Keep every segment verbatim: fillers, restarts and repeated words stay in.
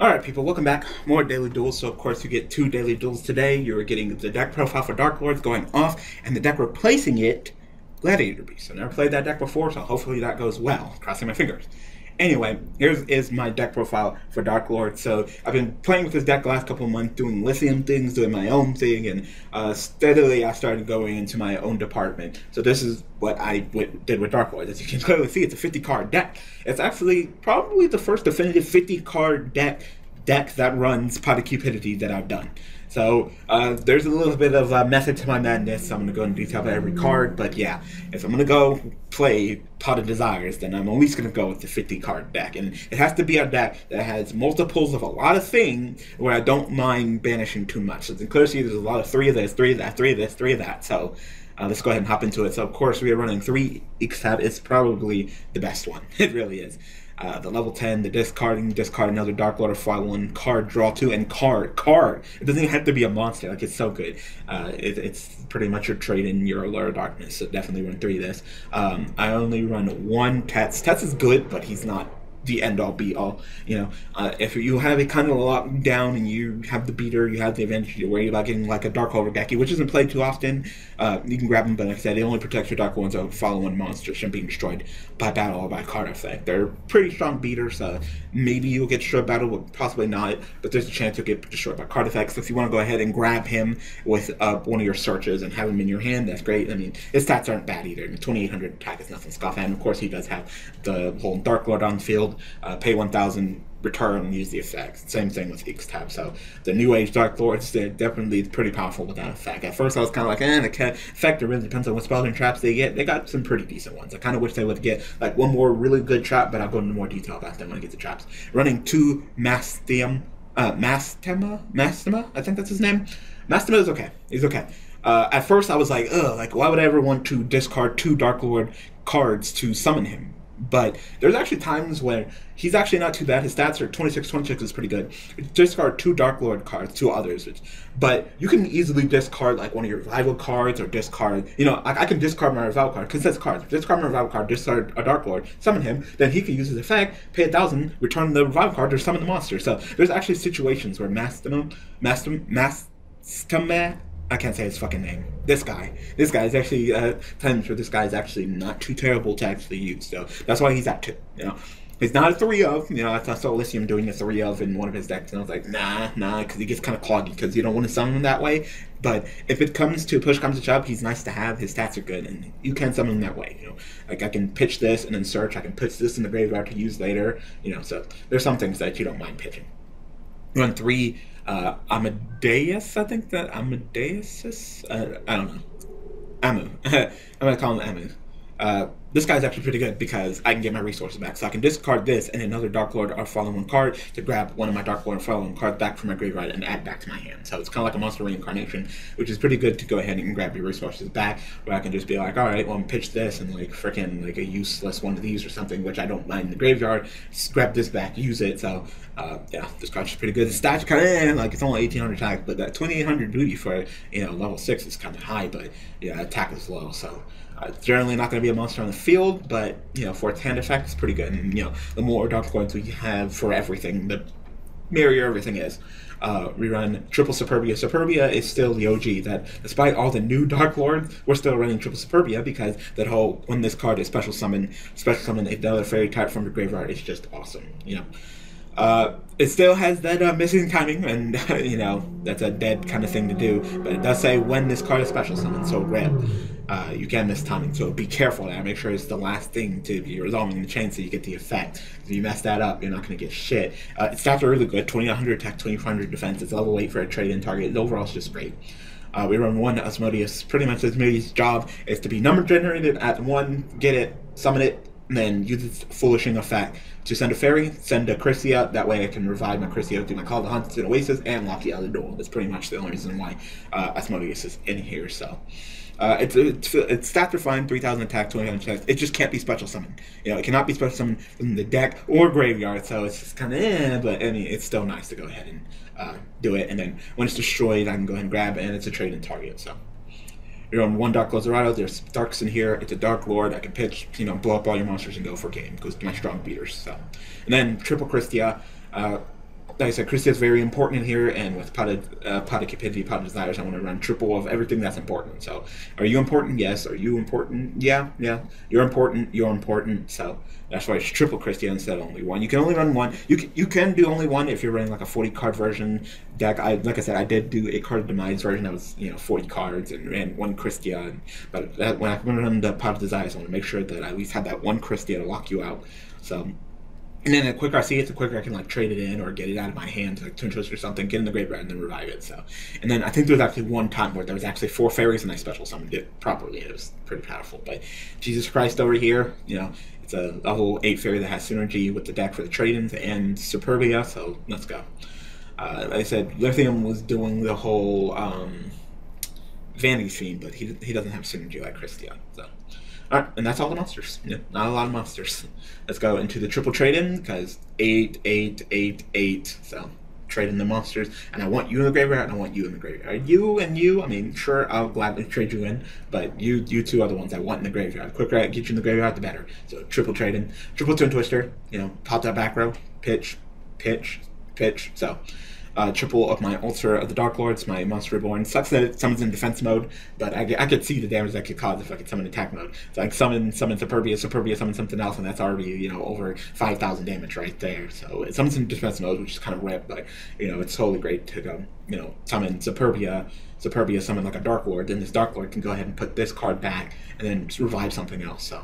Alright people, welcome back. More Daily Duels. So of course you get two Daily Duels today. You're getting the deck profile for Dark Lords going off, and the deck replacing it, Gladiator Beast. I've never played that deck before, so hopefully that goes well. Crossing my fingers. Anyway, here's is my deck profile for Dark Lord. So I've been playing with this deck the last couple of months, doing Lithium things, doing my own thing, and uh, steadily I started going into my own department. So this is what I w did with Dark Lord. As you can clearly see, it's a fifty card deck. It's actually probably the first definitive fifty card deck deck that runs Pot of Cupidity that I've done. So uh, there's a little bit of a method to my madness. So I'm going to go into detail about every card, but yeah, if I'm going to go play Pot of Desires, then I'm at least going to go with the fifty card deck. And it has to be a deck that has multiples of a lot of things where I don't mind banishing too much. So clearly there's a lot of three of this, three of that, three of this, three of that. So uh, let's go ahead and hop into it. So of course we are running three except it's probably the best one. It really is. Uh, the level ten, the discarding, discard another Dark Lord or fly one, card, draw two, and card, card. It doesn't even have to be a monster, like it's so good. Uh, it, it's pretty much your trade in your Allure of Darkness, so definitely run three of this. Um, I only run one Tats. Tats is good, but he's not the end all be all, you know. Uh, if you have it kind of locked down and you have the beater, you have the advantage, you're worried about getting like a Dark Lord Regeki, which isn't played too often. Uh, you can grab them, but like I said, it only protects your Dark Lords so follow one monster shouldn't be destroyed by battle or by card effect. They're pretty strong beaters, so maybe you'll get destroyed by battle, possibly not, but there's a chance you'll get destroyed by card effects. So if you want to go ahead and grab him with uh, one of your searches and have him in your hand, that's great. I mean, his stats aren't bad either. twenty-eight hundred attack is nothing to scoff at, and of course he does have the whole Dark Lord on the field. Uh, pay one thousand, return, use the effects. Same thing with X-Tab. So the New Age Dark Lords, they're definitely pretty powerful without effect. At first I was kind of like, eh, the effect really depends on what spells and traps they get. They got some pretty decent ones. I kind of wish they would get like one more really good trap, but I'll go into more detail about them when I get to traps. Running two Mastema, uh, Mastema? Mastema? I think that's his name. Mastema is okay. He's okay. Uh, at first I was like, ugh, like why would I ever want to discard two Dark Lord cards to summon him? But there's actually times where he's actually not too bad. His stats are twenty-six, twenty-six is pretty good. Discard two Dark Lord cards, two others. Which, but you can easily discard like one of your revival cards or discard, you know, I, I can discard my revival card, because that's cards. Discard my revival card, discard a Dark Lord, summon him, then he can use his effect, pay a thousand, return the revival card, or summon the monster. So there's actually situations where Mastema, Mastema, Mastema, I can't say his fucking name. This guy. This guy is actually, uh, times where this guy is actually not too terrible to actually use, so that's why he's at two, you know. He's not a three of, you know, I saw Elysium doing a three of in one of his decks, and I was like, nah, nah, because he gets kind of cloggy, because you don't want to summon him that way, but if it comes to push comes to shove, he's nice to have, his stats are good, and you can summon him that way, you know. Like, I can pitch this and then search, I can pitch this in the graveyard to use later, you know, so there's some things that you don't mind pitching. Run three, uh, Amadeus, I think that, Amadeus is, uh, I don't know, Amu, I'm gonna call him Amu. Uh, this guy's actually pretty good because I can get my resources back, so I can discard this and another Dark Lord or Fallen One card to grab one of my Dark Lord or Fallen One cards back from my graveyard and add back to my hand. So it's kind of like a monster reincarnation, which is pretty good to go ahead and grab your resources back, where I can just be like, all right, well, I'm pitch this and like freaking like a useless one of these or something, which I don't mind in the graveyard. Just grab this back, use it. So uh, yeah, this card's pretty good. The stats kind of like it's only eighteen hundred attack, but that twenty-eight hundred duty for you know level six is kind of high, but yeah, attack is low, so. Uh, generally not going to be a monster on the field, but you know, for its hand effect, it's pretty good. And you know, the more Dark Lords we have for everything, the merrier everything is. Uh, we run triple Superbia. Superbia is still the O G. That despite all the new Dark Lords, we're still running triple Superbia because that whole when this card is special summon, special summon another fairy type from your graveyard is just awesome. You know. Uh, it still has that uh, missing timing, and you know that's a dead kind of thing to do. But it does say when this card is special summoned, so red, uh, you can miss timing. So be careful there. Make sure it's the last thing to be resolving the chain, so you get the effect. If you mess that up, you're not going to get shit. Uh, its stats are really good: twenty-one hundred attack, twenty-four hundred defense. It's level eight for a trade-in target. Overall, it's just great. Uh, we run one Asmodeus. Pretty much Asmodeus' job is to be number generated at one, get it, summon it. And then use its foolishing effect to send a fairy, send a Christia, that way I can revive my Christia, do my Call of the Haunted, Oasis, and lock the other duel. That's pretty much the only reason why uh, Asmodeus is in here, so. Uh, it's, it's, it's stats are fine, three thousand attack, twenty-nine attacks, it just can't be special summoned. You know, it cannot be special summoned from the deck or graveyard, so it's just kind of eh, but I mean, it's still nice to go ahead and uh, do it, and then when it's destroyed, I can go ahead and grab it, and it's a trade and target, so. You're on one Dark Lozarado, there's Darks in here, it's a Dark Lord, I can pitch, you know, blow up all your monsters and go for game, goes to my strong beaters, so. And then triple Christia, uh, like I said, Christia is very important in here, and with Pot of, uh, Pot of Cupidity, Pot of Desires, I want to run triple of everything that's important. So, are you important? Yes. Are you important? Yeah, yeah. You're important, you're important, so that's why it's triple Christia instead of only one. You can only run one. You can, you can do only one if you're running like a forty card version deck. I, like I said, I did do a Card of Demise version that was, you know, forty cards and ran one Christia, and, but that, when I run the Pot of Desires, I want to make sure that I at least have that one Christia to lock you out. So, and then the quicker I see it, the quicker I can like trade it in or get it out of my hand, like Toon Twist or something, get in the graveyard and then revive it. So, and then I think there was actually one time where there was actually four fairies and I special summoned it properly. It was pretty powerful. But Jesus Christ over here, you know, it's a, a whole eight fairy that has synergy with the deck for the trade-ins and Superbia. So let's go. Uh, like I said, Lithium was doing the whole um, Vanities scene, but he he doesn't have synergy like Christia. So. Alright, and that's all the monsters. Yeah, not a lot of monsters. Let's go into the triple trade-in, because eight, eight, eight, eight. So, trade in the monsters. And I want you in the graveyard, and I want you in the graveyard. You and you, I mean, sure, I'll gladly trade you in, but you you two are the ones I want in the graveyard. The quicker I get you in the graveyard, the better. So, triple trade-in. Triple Toon Twister, you know, pop that back row. Pitch, pitch, pitch. So, Uh, triple of my Altar of the Dark Lords, my Monster Reborn. Sucks that it summons in defense mode, but I, I could see the damage that could cause if I could summon attack mode. So I could summon, summon Superbia, Superbia summon something else, and that's already, you know, over five thousand damage right there. So it summons in defense mode, which is kind of rip, but, you know, it's totally great to, um, you know, summon Superbia, Superbia summon like a Dark Lord, then this Dark Lord can go ahead and put this card back and then revive something else, so.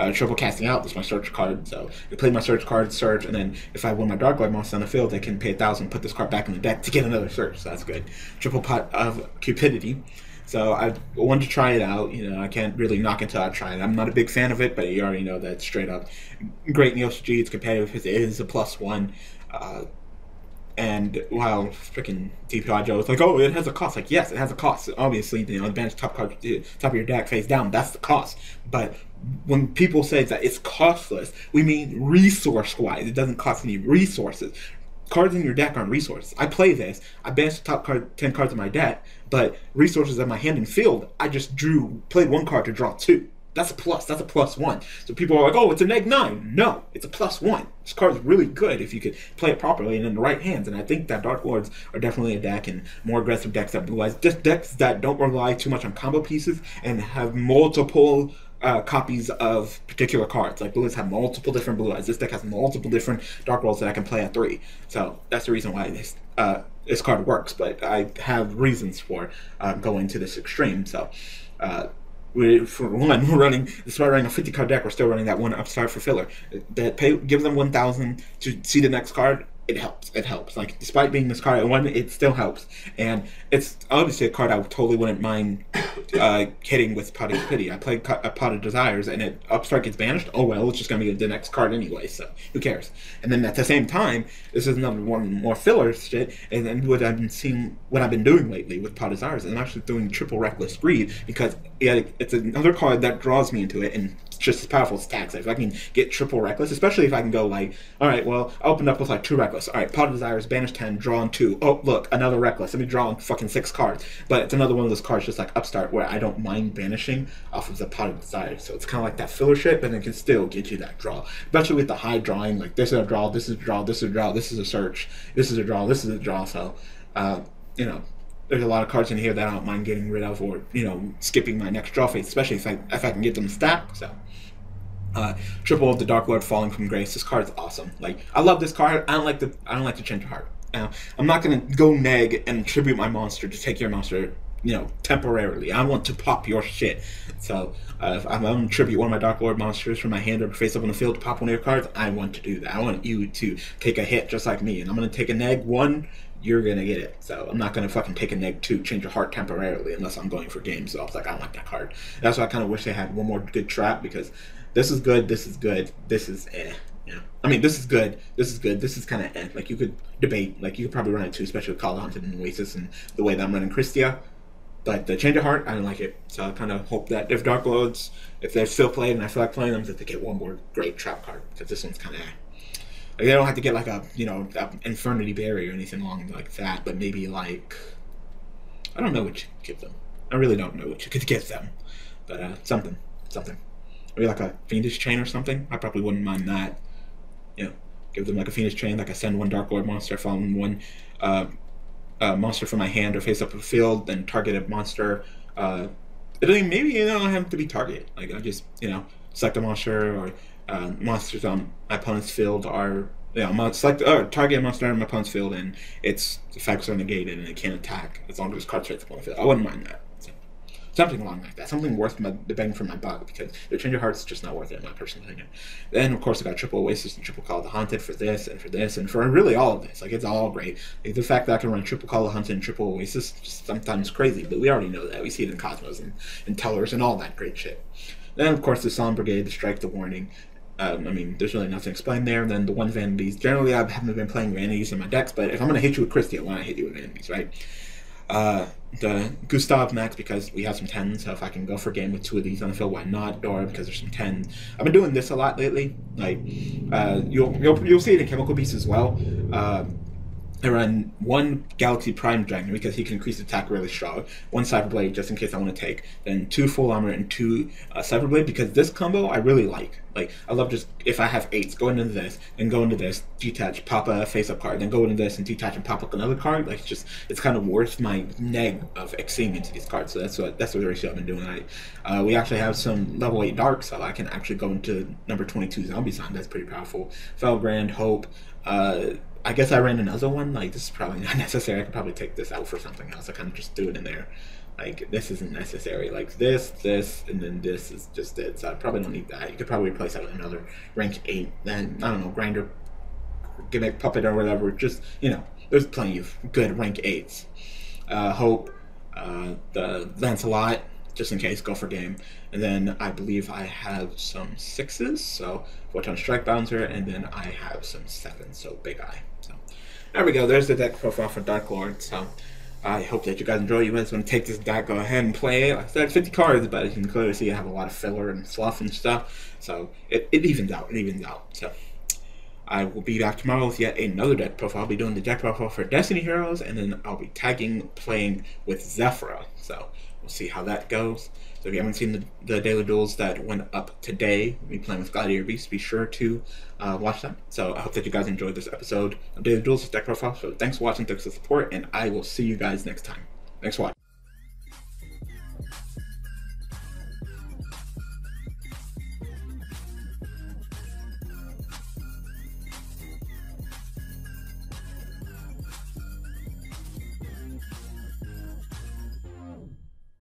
Uh, triple Casting Out is my search card, so they play my search card, search, and then if I win my Dark Lord monster on the field, they can pay a thousand, put this card back in the deck to get another search, so that's good. Triple Pot of Cupidity, so I wanted to try it out, you know, I can't really knock until I try it. I'm not a big fan of it, but you already know that straight up. Great in the O C G, it's competitive, it is a plus one, uh, and while freaking D P I Joe was like, oh, it has a cost. Like, yes, it has a cost. Obviously, you know, advantage top card, top of your deck, face down, that's the cost. But when people say that it's costless, we mean resource-wise. It doesn't cost any resources. Cards in your deck aren't resources. I play this. I banished the top card, ten cards in my deck, but resources in my hand and field, I just drew, played one card to draw two. That's a plus. That's a plus one. So people are like, oh, it's a neg nine. No, it's a plus one. This card's really good if you could play it properly and in the right hands. And I think that Dark Lords are definitely a deck, and more aggressive decks that Blue Eyes, just decks that don't rely too much on combo pieces and have multiple uh, copies of particular cards. Like Blue Eyes have multiple different Blue Eyes. This deck has multiple different Dark Lords that I can play at three. So that's the reason why this uh, this card works. But I have reasons for uh, going to this extreme. So. Uh, We, for one, we're running, despite running a fifty card deck, we're still running that one Upstart for filler. That pay, give them one thousand to see the next card, it helps. It helps. Like, despite being this card at one, it still helps. And it's obviously a card I totally wouldn't mind uh, hitting with Pot of Pity. I played a Pot of Desires, and it Upstart gets banished. Oh, well, it's just going to be the next card anyway, so who cares? And then at the same time, this is another one more filler shit, and then what I've been seeing, what I've been doing lately with Pot of Desires, and I'm actually doing triple Reckless Greed, because yeah, it's another card that draws me into it, and it's just as powerful as tax. If I can get triple Reckless, especially if I can go like, all right, well, I opened up with like two Reckless. All right, Pot of Desires, banish ten, draw on two. Oh, look, another Reckless. Let me draw on fucking six cards. But it's another one of those cards just like Upstart where I don't mind banishing off of the Pot of Desires. So it's kind of like that filler shit, but it can still get you that draw. Especially with the high drawing, like this is a draw, this is a draw, this is a draw, this is a search, this is a draw, this is a draw. So, uh, you know, there's a lot of cards in here that I don't mind getting rid of or, you know, skipping my next draw phase, especially if I, if I can get them stacked, so. Uh, triple of the Dark Lord Falling from Grace. This card is awesome. Like, I love this card. I don't like the I don't like to change your heart. Now, I'm not gonna go neg and tribute my monster to take your monster, you know, temporarily. I want to pop your shit. So uh, if I'm gonna tribute one of my Dark Lord monsters from my hand or face up on the field to pop one of your cards, I want to do that. I want you to take a hit just like me, and I'm gonna take a neg one. You're gonna get it. So I'm not gonna fucking take a neg two, change your heart temporarily, unless I'm going for games. So I was like, I don't like that card. That's why I kind of wish they had one more good trap, because this is good, this is good, this is eh. Yeah. I mean, this is good, this is good, this is kind of eh. Like, you could debate, like, you could probably run it too, especially with Call of the Haunted and Oasis and the way that I'm running Christia. But the change of heart, I don't like it. So I kind of hope that if Dark Lords, if they're still played and I feel like playing them, that they get one more great trap card, because this one's kind of eh. Like, they don't have to get like a, you know, an Infernity Barrier or anything along like that, but maybe like, I don't know what you could give them. I really don't know what you could give them, but uh, something, something. Maybe like a Fiendish Chain or something. I probably wouldn't mind that. You know, give them like a Fiendish Chain, like I send one Dark Lord monster, following one uh, uh, monster from my hand or face up the field, then target a monster. Uh, maybe you don't have to be targeted. Like I just, you know, select a monster or uh, monsters on my opponent's field are, you know, select or target a monster on my opponent's field and its effects are negated and it can't attack as long as card strikes upon the field. I wouldn't mind that. So, something along like that. Something worth my, the bang for my buck, because the Change of Heart's just not worth it in my personal opinion. Then of course I got triple Oasis and triple Call of the Haunted for this and for this and for really all of this. Like it's all great. Like, the fact that I can run triple Call of the Haunted and triple Oasis is just sometimes crazy, but we already know that. We see it in Cosmos and, and Tellers and all that great shit. Then of course the Solemn Brigade, the Strike, the Warning. Um, I mean, there's really nothing explained there. And then the one Vanities. Generally, I haven't been playing Vanities in my decks, but if I'm going to hit you with Christia, why not hit you with Vanities, right? Uh, the Gustav Max, because we have some tens, so if I can go for a game with two of these on the field, why not? Dora, because there's some tens. I've been doing this a lot lately. Like, uh, you'll, you'll, you'll see it in Chemical Beast as well. Uh, I run one Galaxy Prime Dragon because he can increase attack really strong. One Cyberblade just in case I want to take. Then two Full Armor and two uh, Cyberblade, because this combo I really like. Like I love just if I have eights, go into this and go into this, detach, pop a face-up card, then go into this and detach and pop up another card. Like it's just it's kind of worth my neg of Xing into these cards. So that's what that's what the ratio I've been doing. I uh, we actually have some level eight dark, so I can actually go into number twenty-two zombie sign. That's pretty powerful. Felgrand, Hope. Uh, I guess I ran another one. Like this is probably not necessary. I could probably take this out for something else. I kind of just threw it in there. Like this isn't necessary. Like this, this, and then this is just it. So I probably don't need that. You could probably replace that with another rank eight. Then I don't know, grinder, gimmick, puppet, or whatever. Just you know, there's plenty of good rank eights. Uh, Hope, uh, the Lancelot, just in case, go for game. And then I believe I have some sixes, so Photon Strike Bouncer, and then I have some sevens, so Big Eye. So there we go, there's the deck profile for Dark Lord. So I hope that you guys enjoy. You guys want to take this deck, go ahead and play it. Like I said, fifty cards, but you can clearly see I have a lot of filler and fluff and stuff. So it, it evens out, it evens out. So I will be back tomorrow with yet another deck profile. I'll be doing the deck profile for Destiny Heroes, and then I'll be tagging playing with Zephyra. So we'll see how that goes. So if you haven't seen the, the Daily Duels that went up today, we'll be playing with Gladiator Beast. Be sure to uh, watch that. So I hope that you guys enjoyed this episode of Daily Duels deck profile. So thanks for watching, thanks for the support, and I will see you guys next time. Thanks for watching.